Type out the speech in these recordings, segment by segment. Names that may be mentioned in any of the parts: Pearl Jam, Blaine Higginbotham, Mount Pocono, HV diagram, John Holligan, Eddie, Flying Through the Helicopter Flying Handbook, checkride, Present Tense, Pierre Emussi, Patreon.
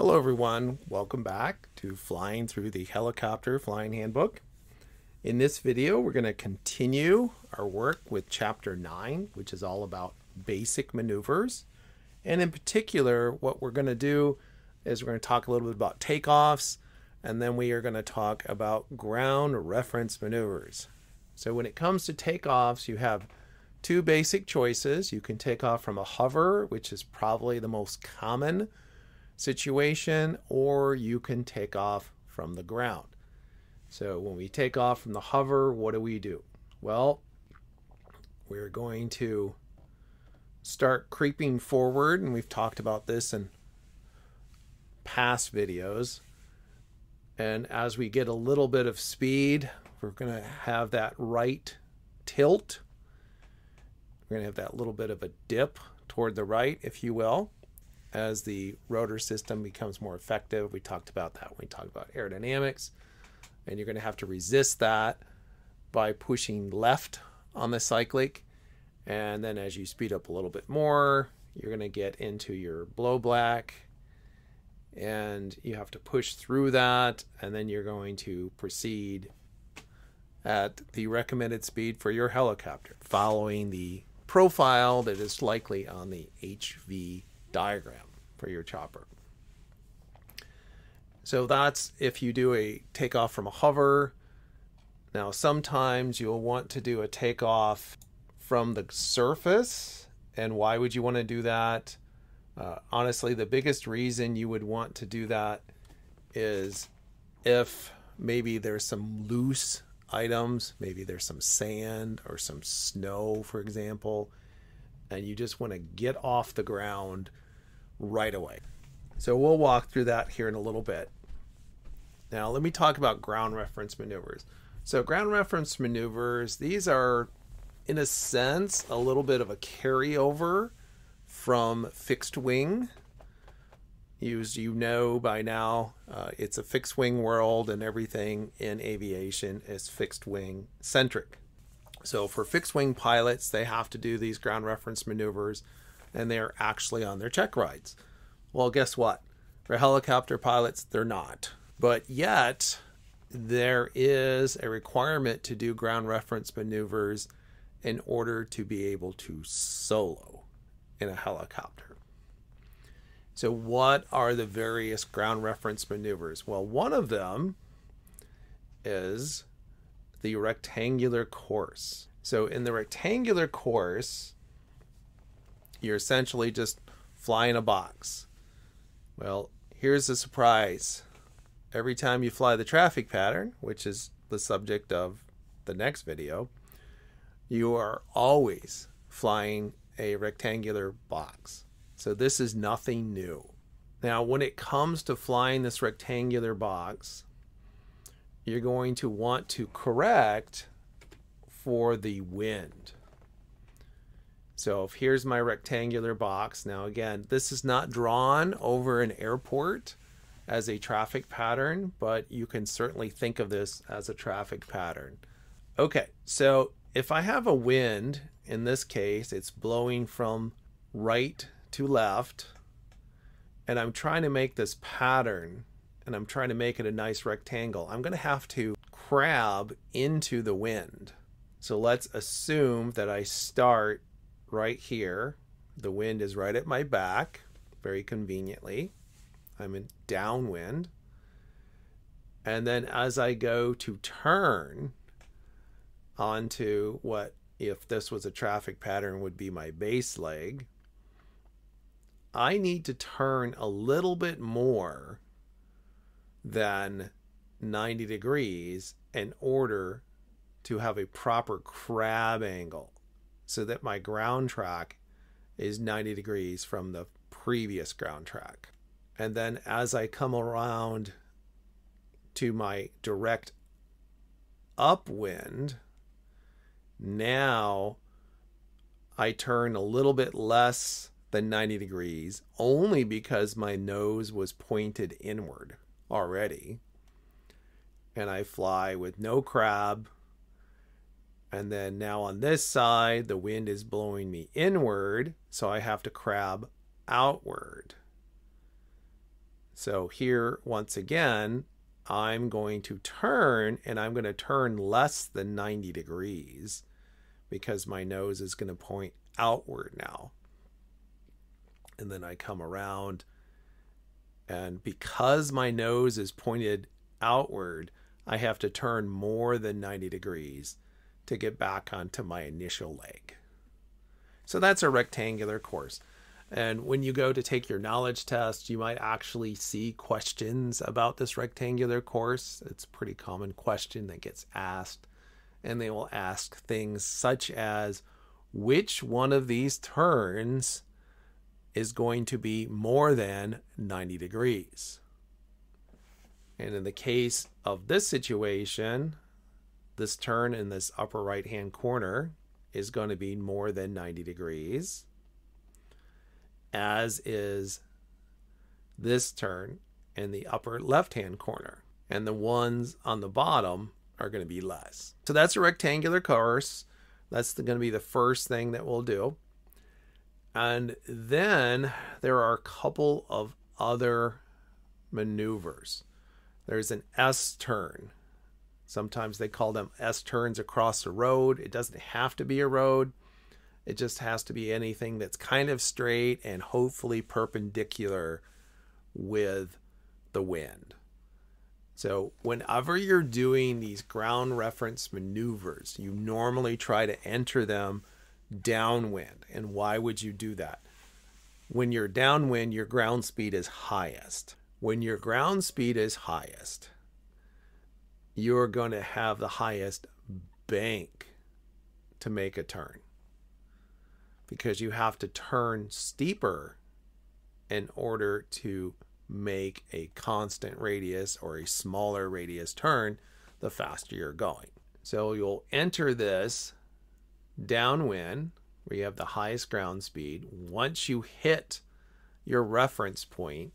Hello everyone, welcome back to Flying Through the Helicopter Flying Handbook. In this video, we're going to continue our work with Chapter 9, which is all about basic maneuvers. And in particular, what we're going to do is we're going to talk a little bit about takeoffs, and then we are going to talk about ground reference maneuvers. So when it comes to takeoffs, you have two basic choices. You can take off from a hover, which is probably the most common situation, or you can take off from the ground. So when we take off from the hover, what do? Well, we're going to start creeping forward, and we've talked about this in past videos. And as we get a little bit of speed, we're going to have that right tilt. We're going to have that little bit of a dip toward the right, if you will, as the rotor system becomes more effective. We talked about that when we talked about aerodynamics. And you're going to have to resist that by pushing left on the cyclic. And then as you speed up a little bit more, you're going to get into your blow black. And you have to push through that. And then you're going to proceed at the recommended speed for your helicopter, following the profile that is likely on the HV diagram for your chopper. So that's if you do a takeoff from a hover. Now sometimes you'll want to do a takeoff from the surface. And why would you want to do that? Honestly, the biggest reason you would want to do that is if maybe there's some loose items, maybe there's some sand or some snow, for example, and you just want to get off the ground right away. So we'll walk through that here in a little bit. Now let me talk about ground reference maneuvers. So ground reference maneuvers, these are in a sense a little bit of a carryover from fixed wing. As you know by now, it's a fixed wing world, and everything in aviation is fixed wing centric. So for fixed wing pilots, they have to do these ground reference maneuvers, and they're actually on their check rides. Well, guess what? For helicopter pilots, they're not. But yet, there is a requirement to do ground reference maneuvers in order to be able to solo in a helicopter. So what are the various ground reference maneuvers? Well, one of them is the rectangular course. So in the rectangular course, you're essentially just flying a box. Well, here's the surprise. Every time you fly the traffic pattern, which is the subject of the next video, you are always flying a rectangular box. So this is nothing new. Now, when it comes to flying this rectangular box, you're going to want to correct for the wind. So if here's my rectangular box. Now again, this is not drawn over an airport as a traffic pattern, but you can certainly think of this as a traffic pattern. Okay, so if I have a wind, in this case, it's blowing from right to left, and I'm trying to make this pattern, and I'm trying to make it a nice rectangle, I'm going to have to crab into the wind. So let's assume that I start right here. The wind is right at my back, very conveniently. I'm in downwind. And then as I go to turn onto what, if this was a traffic pattern, would be my base leg, I need to turn a little bit more than 90 degrees in order to have a proper crab angle so that my ground track is 90 degrees from the previous ground track. And then as I come around to my direct upwind, now I turn a little bit less than 90 degrees, only because my nose was pointed inward already. And I fly with no crab. And then now on this side, the wind is blowing me inward, so I have to crab outward. So here, once again, I'm going to turn, and I'm going to turn less than 90 degrees because my nose is going to point outward now. And then I come around, and because my nose is pointed outward, I have to turn more than 90 degrees to get back onto my initial leg. So that's a rectangular course. And when you go to take your knowledge test, you might actually see questions about this rectangular course. It's a pretty common question that gets asked. And they will ask things such as, which one of these turns is going to be more than 90 degrees? And in the case of this situation, this turn in this upper right-hand corner is going to be more than 90 degrees, as is this turn in the upper left-hand corner. And the ones on the bottom are going to be less. So that's a rectangular course. That's going to be the first thing that we'll do. And then there are a couple of other maneuvers. There's an S-turn. Sometimes they call them S-turns across the road. It doesn't have to be a road. It just has to be anything that's kind of straight and hopefully perpendicular with the wind. So whenever you're doing these ground reference maneuvers, you normally try to enter them downwind. And why would you do that? When you're downwind, your ground speed is highest. When your ground speed is highest, you're going to have the highest bank to make a turn, because you have to turn steeper in order to make a constant radius or a smaller radius turn the faster you're going. So you'll enter this downwind where you have the highest ground speed. Once you hit your reference point,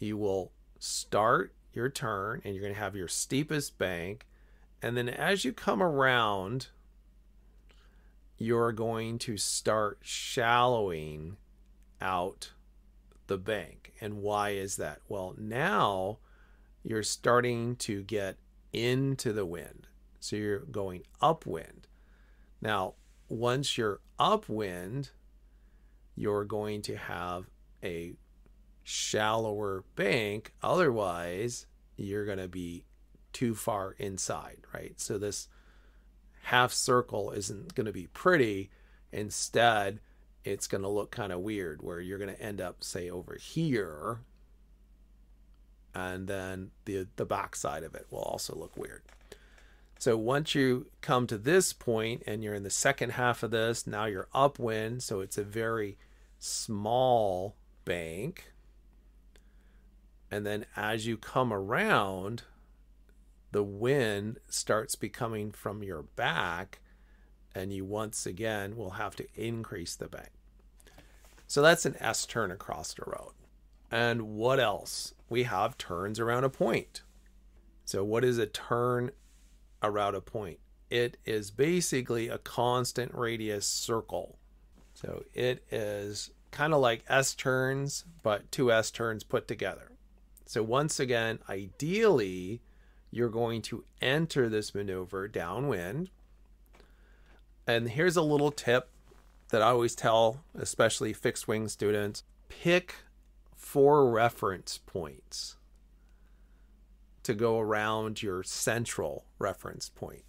you will start your turn and you're going to have your steepest bank. And then as you come around, you're going to start shallowing out the bank. And why is that? Well, now you're starting to get into the wind. So you're going upwind. Now, once you're upwind, you're going to have a shallower bank. Otherwise, you're going to be too far inside, right? So this half circle isn't going to be pretty. Instead, it's going to look kind of weird, where you're going to end up, say, over here, and then the back side of it will also look weird. So once you come to this point and you're in the second half of this, now you're upwind, so it's a very small bank. And then as you come around, the wind starts becoming from your back, and you once again will have to increase the bank. So that's an S turn across the road. And what else? We have turns around a point. So what is a turn around a point? It is basically a constant radius circle. So it is kind of like S turns, but two S turns put together. So once again, ideally, you're going to enter this maneuver downwind. And here's a little tip that I always tell, especially fixed wing students: pick 4 reference points to go around your central reference point.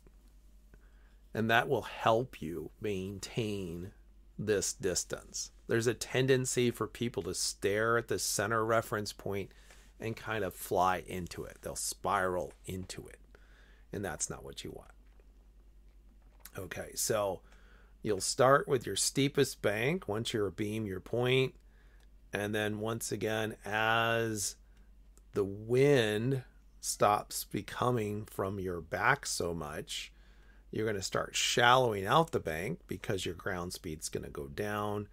And that will help you maintain this distance. There's a tendency for people to stare at the center reference point and kind of fly into it. They'll spiral into it, and that's not what you want. Okay, so you'll start with your steepest bank once you're abeam your point, and then once again, as the wind stops becoming from your back so much, you're going to start shallowing out the bank because your ground speed's going to go down.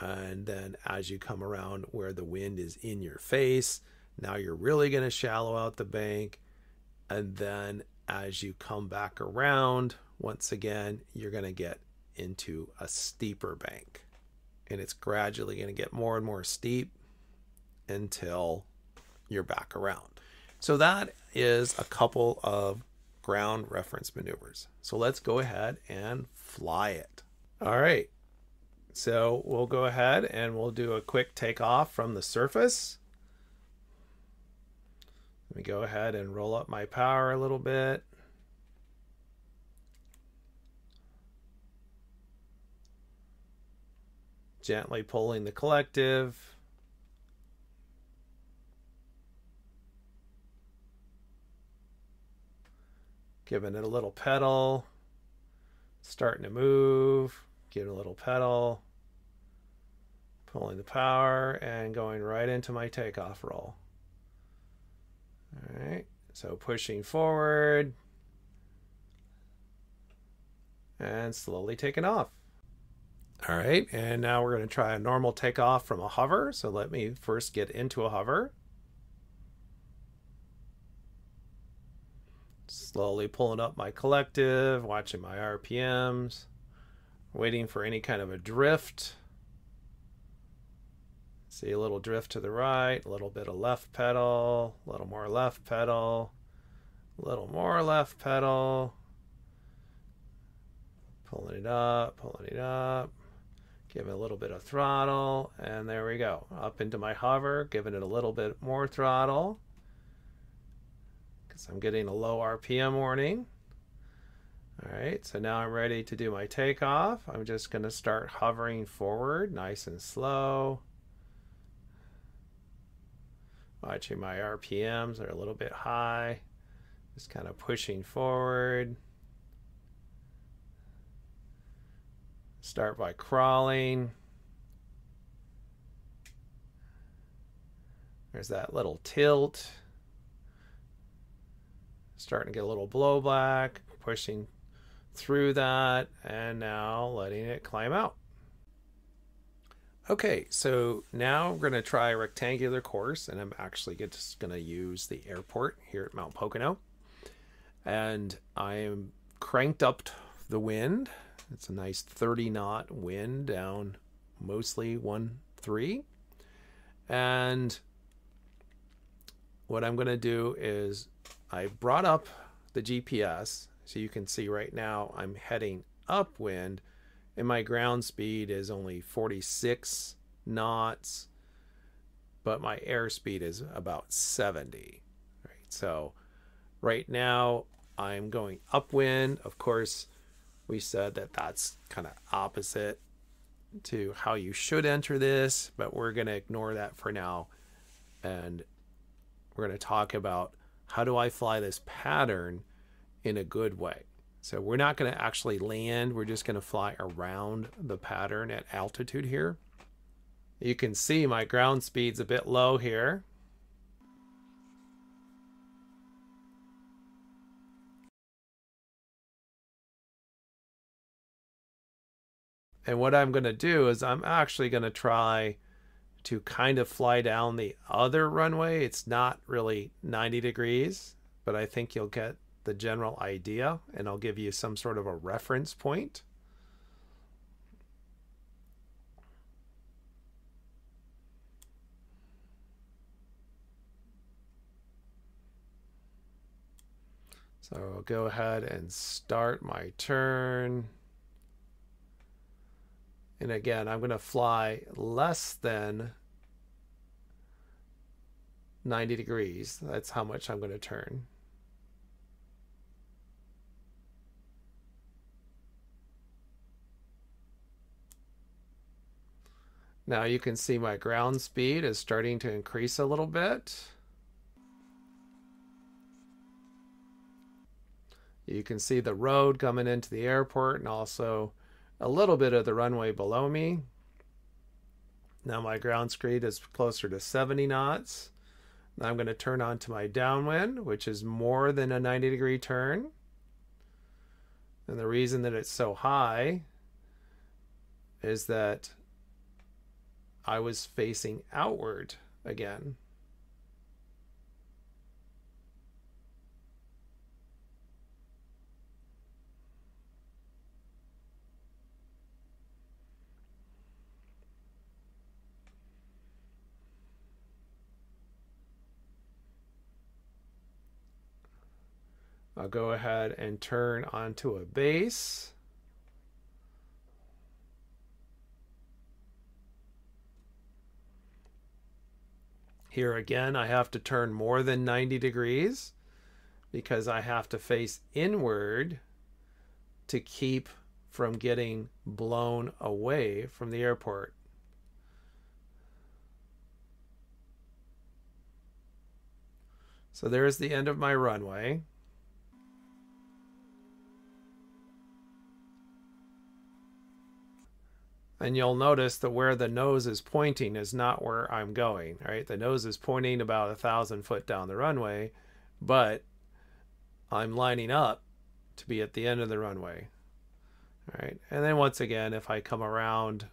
And then as you come around where the wind is in your face, now you're really going to shallow out the bank. And then as you come back around, once again, you're going to get into a steeper bank. And it's gradually going to get more and more steep until you're back around. So that is a couple of ground reference maneuvers. So let's go ahead and fly it. All right. So we'll go ahead and we'll do a quick takeoff from the surface. Let me go ahead and roll up my power a little bit. Gently pulling the collective. Giving it a little pedal. Starting to move. Give it a little pedal. Pulling the power and going right into my takeoff roll. All right, so pushing forward. And slowly taking off. All right, and now we're going to try a normal takeoff from a hover. So let me first get into a hover. Slowly pulling up my collective, watching my RPMs, waiting for any kind of a drift. See a little drift to the right, a little bit of left pedal, a little more left pedal, a little more left pedal. Pulling it up, pulling it up. Give it a little bit of throttle, and there we go. Up into my hover, giving it a little bit more throttle because I'm getting a low RPM warning. All right, so now I'm ready to do my takeoff. I'm just going to start hovering forward, nice and slow. Watching my RPMs are a little bit high. Just kind of pushing forward. Start by crawling. There's that little tilt. Starting to get a little blowback, pushing through that, and now letting it climb out. Okay, so now we're going to try a rectangular course, and I'm actually just going to use the airport here at Mount Pocono. And I am cranked up the wind. It's a nice 30-knot wind down mostly 1-3. And what I'm going to do is I brought up the GPS. So you can see right now I'm heading upwind and my ground speed is only 46 knots, but my airspeed is about 70. Right? So right now I'm going upwind. Of course, we said that that's kind of opposite to how you should enter this, but we're going to ignore that for now. And we're going to talk about how do I fly this pattern in a good way. So we're not going to actually land. We're just going to fly around the pattern at altitude here. You can see my ground speed's a bit low here. And what I'm going to do is I'm actually going to try to kind of fly down the other runway. It's not really 90 degrees, but I think you'll get the general idea, and I'll give you some sort of a reference point. So I'll go ahead and start my turn. And again, I'm going to fly less than 90 degrees. That's how much I'm going to turn. Now you can see my ground speed is starting to increase a little bit. You can see the road coming into the airport and also a little bit of the runway below me. Now my ground speed is closer to 70 knots. Now I'm going to turn on to my downwind, which is more than a 90 degree turn. And the reason that it's so high is that I was facing outward again. I'll go ahead and turn onto a base. Here again, I have to turn more than 90 degrees because I have to face inward to keep from getting blown away from the airport. So there's the end of my runway. And you'll notice that where the nose is pointing is not where I'm going, right? The nose is pointing about 1,000 feet down the runway, but I'm lining up to be at the end of the runway. All right, and then once again, if I come around,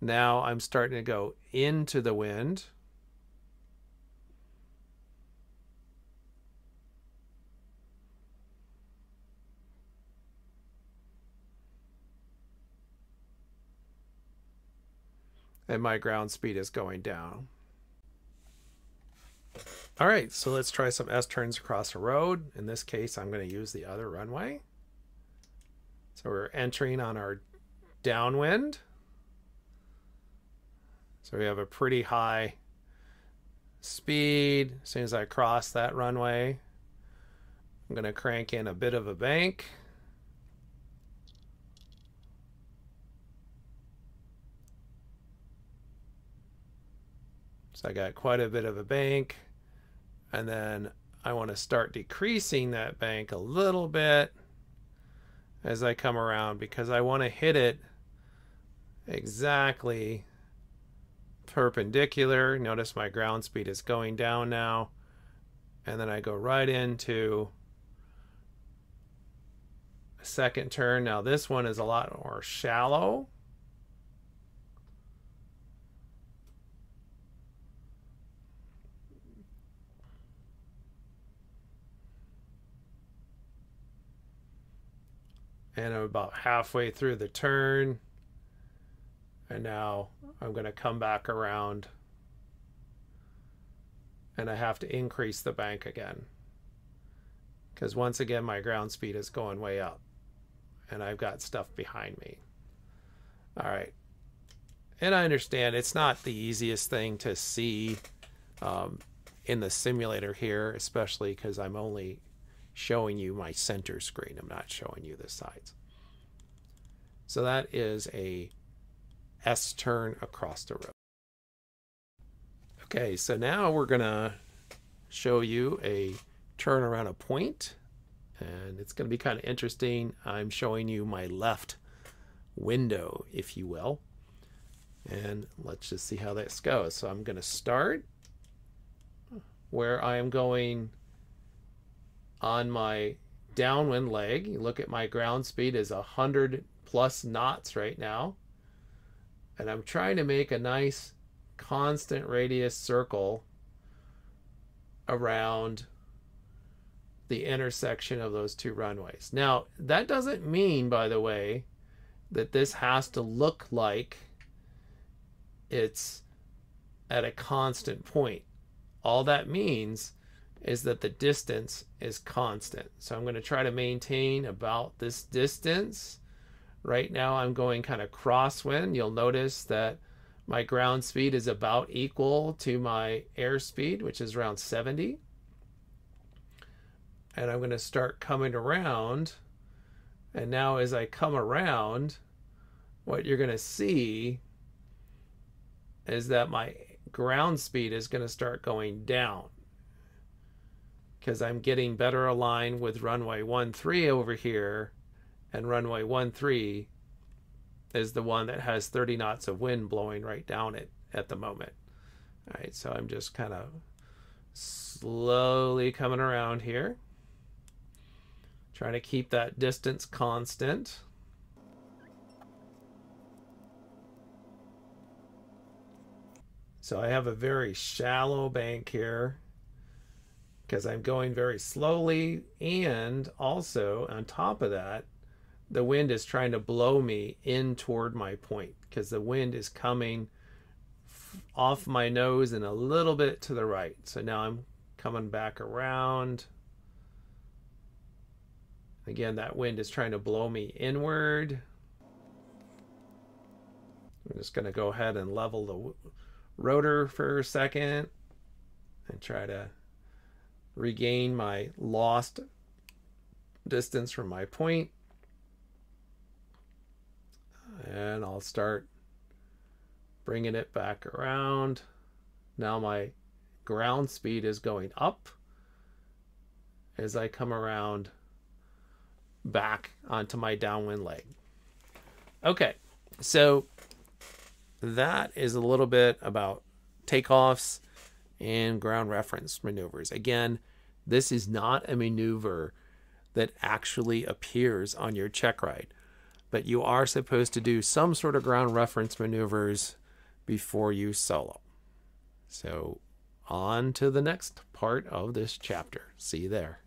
now I'm starting to go into the wind. And my ground speed is going down. All right, so let's try some S-turns across a road. In this case, I'm going to use the other runway. So we're entering on our downwind. So we have a pretty high speed. As soon as I cross that runway, I'm going to crank in a bit of a bank. So I got quite a bit of a bank, and then I want to start decreasing that bank a little bit as I come around because I want to hit it exactly perpendicular. Notice my ground speed is going down now, and then I go right into a second turn. Now this one is a lot more shallow. And I'm about halfway through the turn. And now I'm going to come back around. And I have to increase the bank again. Because once again, my ground speed is going way up. And I've got stuff behind me. All right. And I understand it's not the easiest thing to see in the simulator here, especially because I'm only showing you my center screen. I'm not showing you the sides. So that is a S-turn across the road. Okay, so now we're gonna show you a turn around a point, and it's gonna be kind of interesting. I'm showing you my left window, if you will, and let's just see how this goes. So I'm gonna start where I am going on my downwind leg. You look at my ground speed is 100+ knots right now, and I'm trying to make a nice constant radius circle around the intersection of those two runways. Now that doesn't mean, by the way, that this has to look like it's at a constant point. All that means is that the distance is constant. So I'm going to try to maintain about this distance. Right now I'm going kind of crosswind. You'll notice that my ground speed is about equal to my airspeed, which is around 70. And I'm going to start coming around. And now as I come around, what you're going to see is that my ground speed is going to start going down, because I'm getting better aligned with runway 13 over here, and runway 13 is the one that has 30 knots of wind blowing right down it at the moment. All right, so I'm just kind of slowly coming around here, trying to keep that distance constant. So I have a very shallow bank here, because I'm going very slowly, and also on top of that, the wind is trying to blow me in toward my point, because the wind is coming off my nose and a little bit to the right. So now I'm coming back around. Again, that wind is trying to blow me inward. I'm just going to go ahead and level the rotor for a second and try to regain my lost distance from my point. And I'll start bringing it back around. Now my ground speed is going up as I come around back onto my downwind leg. Okay, so that is a little bit about takeoffs and ground reference maneuvers. Again, this is not a maneuver that actually appears on your check ride, but you are supposed to do some sort of ground reference maneuvers before you solo. So on to the next part of this chapter. See you there.